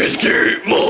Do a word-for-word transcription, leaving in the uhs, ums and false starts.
Just keep moving.